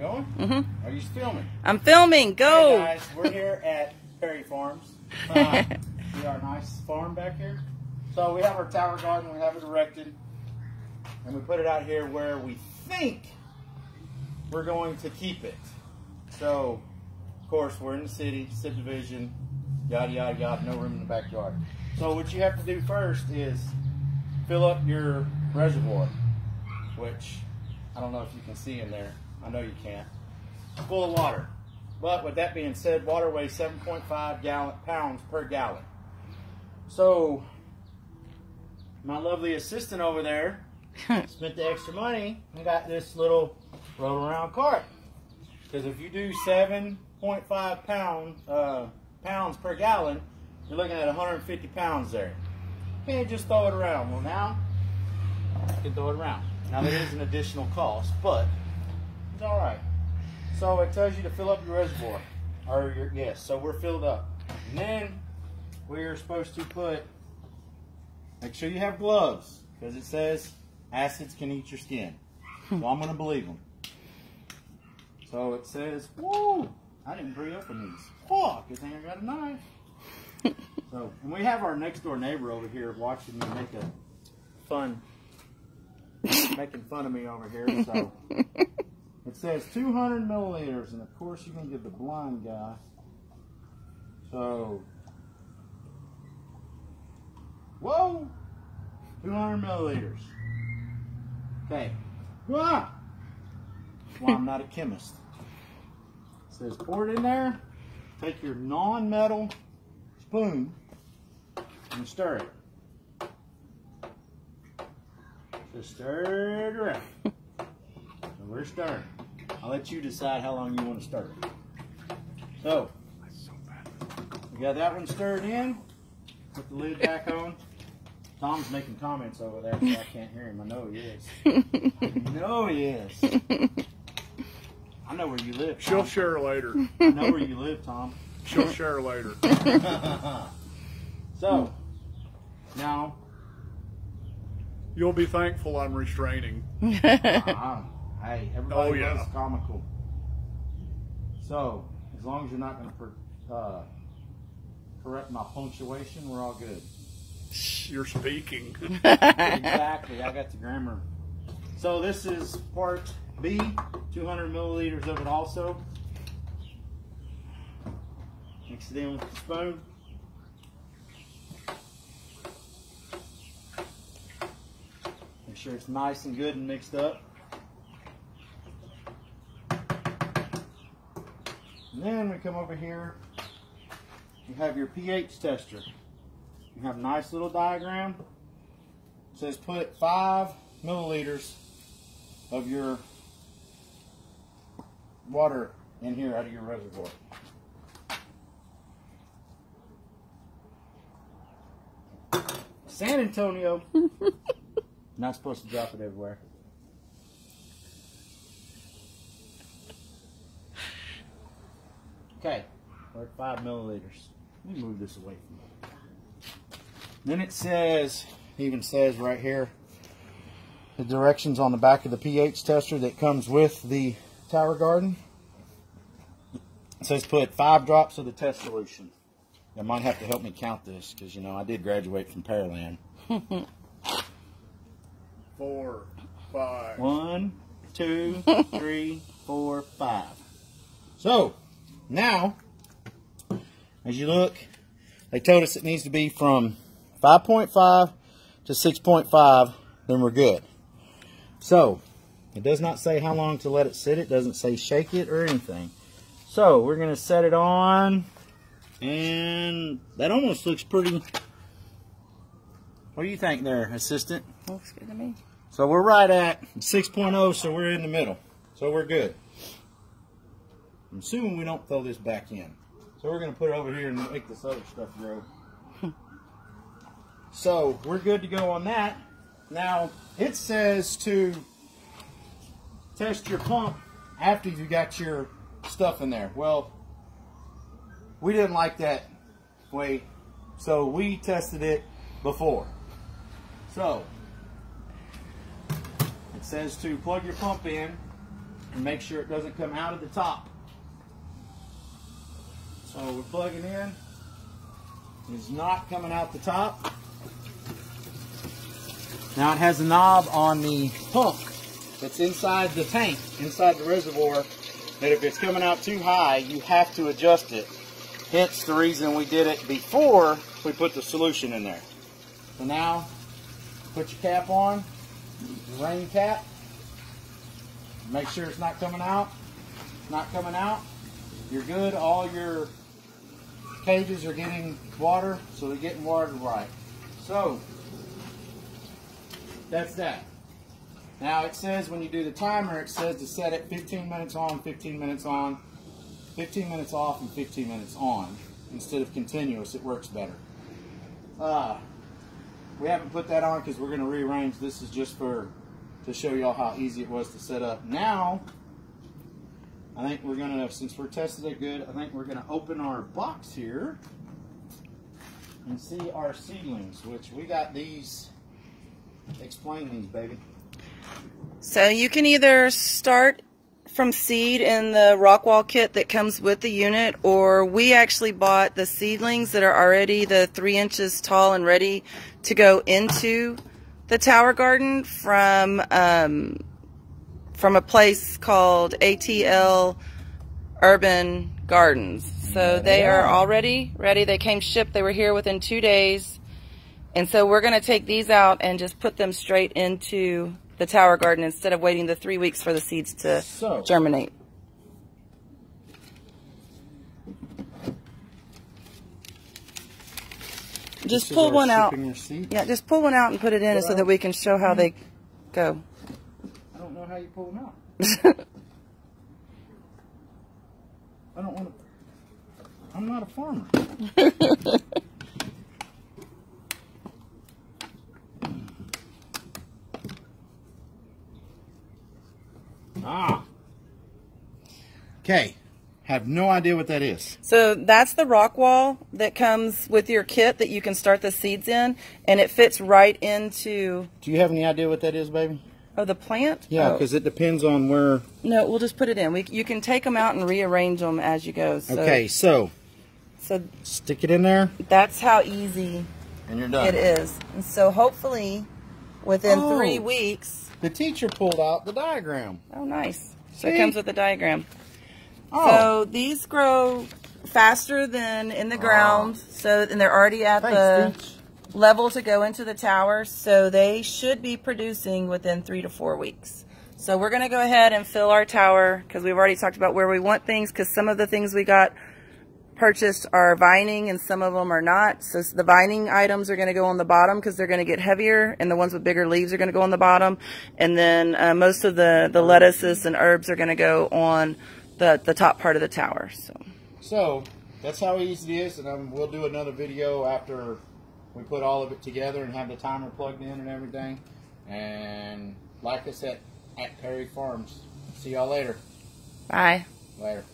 going? Mm-hmm. Are you filming? I'm filming. Go. Hey guys, we're here at Perry Farms. We got a nice farm back here. So we have our tower garden. We have it erected, and we put it out here where we think we're going to keep it. So, of course, we're in the city, subdivision, yada yada yada. No room in the backyard. So what you have to do first is fill up your reservoir, which I don't know if you can see in there. I know you can't. It's full of water. But with that being said, water weighs 7.5 pounds per gallon. So my lovely assistant over there spent the extra money and got this little roll around cart. Because if you do 7.5 pounds per gallon, you're looking at 150 pounds there. You can't just throw it around. Well, now you can throw it around. Now there is an additional cost, but it's all right. So it tells you to fill up your reservoir, or your, yes, so we're filled up. And then we're supposed to put, make sure you have gloves, because it says acids can eat your skin. So I'm gonna believe them. So it says, whoa, I didn't pre-open these. Fuck, good thing I got a knife. So, and we have our next door neighbor over here watching me make a fun, making fun of me over here, so. It says 200 milliliters, and of course you're going to give the blind guy. So, whoa, 200 milliliters. Okay, ah! Well, I'm not a chemist. It says pour it in there, take your non-metal spoon and stir it. Just stir it around. We're stirring. I'll let you decide how long you want to stir it. So, we got that one stirred in. Put the lid back on. Tom's making comments over there, so I can't hear him. I know he is. I know he is. I know where you live, Tom. She'll share later. I know where you live, Tom. She'll share later. So, now. You'll be thankful I'm restraining. Hey, everybody loves comical. So, as long as you're not going to correct my punctuation, we're all good. You're speaking. Exactly. I got the grammar. So, this is part B, 200 milliliters of it also. Mix it in with the spoon. Make sure it's nice and good and mixed up. And then we come over here, you have your pH tester. You have a nice little diagram. It says put 5 milliliters of your water in here out of your reservoir. San Antonio. Not supposed to drop it everywhere. Okay, we're at 5 milliliters. Let me move this away from me. Then it says, even says right here, the directions on the back of the pH tester that comes with the Tower Garden. It says put 5 drops of the test solution. You might have to help me count this, because, you know, I did graduate from Pearland. 4, 5. 1, 2, 3, 4, 5. So, now, as you look, they told us it needs to be from 5.5 to 6.5, then we're good. So, it does not say how long to let it sit. It doesn't say shake it or anything. So, we're going to set it on, and that almost looks pretty. What do you think there, assistant? Looks good to me. So, we're right at 6.0, so we're in the middle. So, we're good. I'm assuming we don't throw this back in. So we're going to put it over here and make this other stuff grow. So we're good to go on that. Now, it says to test your pump after you got your stuff in there. Well, we didn't like that way, so we tested it before. So, it says to plug your pump in and make sure it doesn't come out of the top. So we're plugging in. It's not coming out the top. Now it has a knob on the pump that's inside the tank, inside the reservoir, that if it's coming out too high, you have to adjust it. Hence the reason we did it before we put the solution in there. So now, put your cap on, your rain cap. Make sure it's not coming out. It's not coming out. You're good. All your cages are getting water, so they're getting watered right. So that's that. Now it says when you do the timer, it says to set it 15 minutes on, 15 minutes on, 15 minutes off, and 15 minutes on. Instead of continuous, it works better. We haven't put that on because we're going to rearrange. This is just to show y'all how easy it was to set up. Now, I think we're going to, since we're tested it good, I think we're going to open our box here and see our seedlings, which we got these. Explain these, baby. So you can either start from seed in the rock wall kit that comes with the unit, or we actually bought the seedlings that are already the 3 inches tall and ready to go into the Tower Garden from a place called ATL Urban Gardens. So they are already ready. They came shipped. They were here within 2 days. And so we're going to take these out and just put them straight into the Tower Garden instead of waiting the 3 weeks for the seeds to germinate. Just pull one out. Yeah, just pull one out and put it in so that we can show how they go. I don't know how you pull them out. I don't want to. I'm not a farmer. Okay, have no idea what that is. So that's the rock wall that comes with your kit that you can start the seeds in, and it fits right into... Do you have any idea what that is, baby? Oh, the plant? Yeah, because it depends on where... No, we'll just put it in. You can take them out and rearrange them as you go. So, okay, so stick it in there. That's how easy and you're done. It is. And so hopefully within 3 weeks... The teacher pulled out the diagram. Oh, nice. So it comes with the diagram. So these grow faster than in the ground. So and they're already at the level to go into the tower. So they should be producing within 3 to 4 weeks. So we're going to go ahead and fill our tower because we've already talked about where we want things, because some of the things we got purchased are vining and some of them are not. So the vining items are going to go on the bottom because they're going to get heavier, and the ones with bigger leaves are going to go on the bottom. And then most of the lettuces and herbs are going to go on the top part of the tower. So that's how easy it is, and we'll do another video after we put all of it together and have the timer plugged in and everything. And like I said, at Perry Farms. See y'all later. Bye. Later.